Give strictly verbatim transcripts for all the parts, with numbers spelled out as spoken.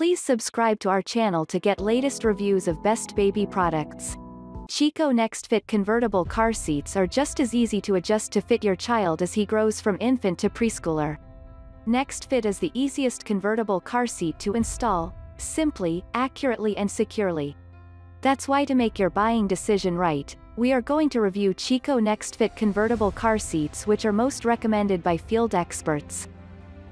Please subscribe to our channel to get latest reviews of best baby products. Chicco NextFit convertible car seats are just as easy to adjust to fit your child as he grows from infant to preschooler. NextFit is the easiest convertible car seat to install, simply, accurately and securely. That's why, to make your buying decision right, we are going to review Chicco NextFit convertible car seats, which are most recommended by field experts.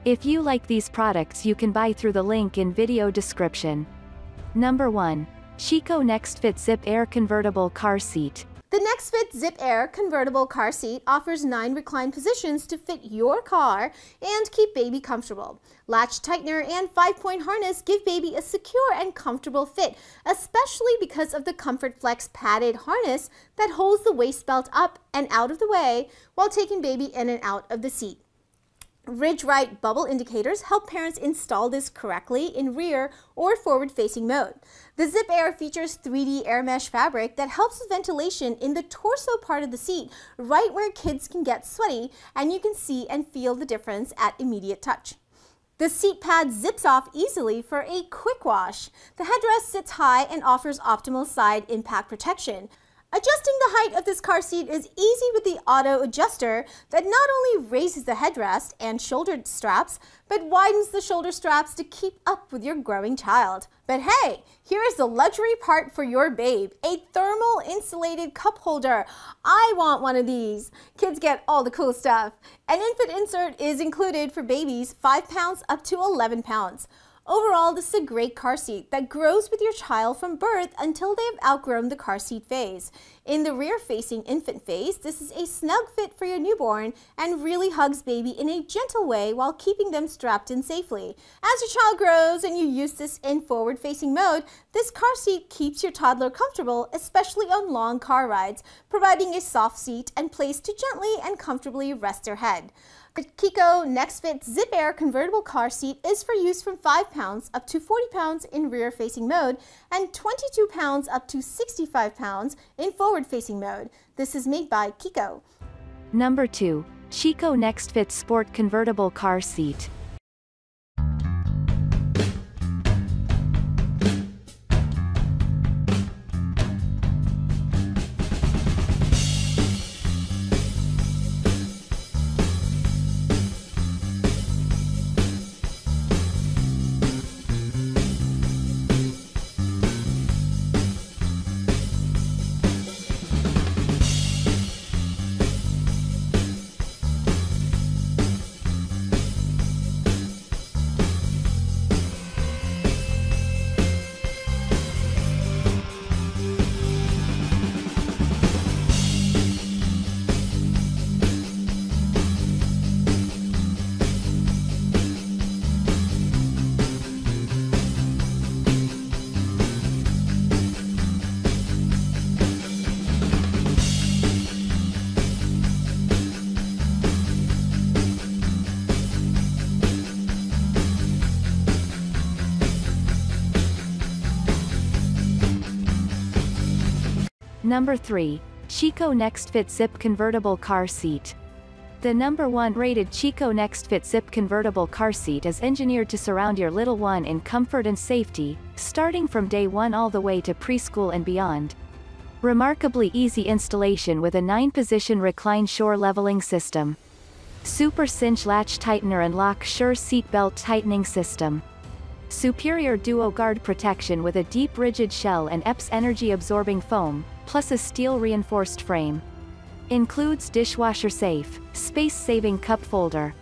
If you like these products, you can buy through the link in video description. Number one. Chicco NextFit ZipAir Convertible Car Seat. The NextFit ZipAir Convertible Car Seat offers nine reclined positions to fit your car and keep baby comfortable. Latch tightener and five-point harness give baby a secure and comfortable fit, especially because of the ComfortFlex padded harness that holds the waist belt up and out of the way while taking baby in and out of the seat. Ridge right bubble indicators help parents install this correctly in rear or forward-facing mode. The ZipAir features three D air mesh fabric that helps with ventilation in the torso part of the seat, right where kids can get sweaty, and you can see and feel the difference at immediate touch. The seat pad zips off easily for a quick wash. The headrest sits high and offers optimal side impact protection. Adjusting the height of this car seat is easy with the auto adjuster that not only raises the headrest and shoulder straps, but widens the shoulder straps to keep up with your growing child. But hey, here is the luxury part for your babe, a thermal insulated cup holder. I want one of these. Kids get all the cool stuff. An infant insert is included for babies five pounds up to eleven pounds. Overall, this is a great car seat that grows with your child from birth until they have outgrown the car seat phase. In the rear-facing infant phase, this is a snug fit for your newborn and really hugs baby in a gentle way while keeping them strapped in safely. As your child grows and you use this in forward-facing mode, this car seat keeps your toddler comfortable, especially on long car rides, providing a soft seat and place to gently and comfortably rest their head. The Chicco NextFit ZipAir convertible car seat is for use from five pounds up to forty pounds in rear-facing mode and twenty-two pounds up to sixty-five pounds in forward-facing mode. This is made by Chicco. Number two. Chicco NextFit Sport Convertible Car Seat. Number three. Chicco NextFit Zip Convertible Car Seat. The number one rated Chicco NextFit Zip Convertible Car Seat is engineered to surround your little one in comfort and safety, starting from day one all the way to preschool and beyond. Remarkably easy installation with a nine-position recline shore leveling system. Super cinch latch tightener and LockSure seat belt tightening system. Superior DuoGuard protection with a deep rigid shell and E P S energy absorbing foam, plus a steel-reinforced frame. Includes dishwasher-safe, space-saving cup holder.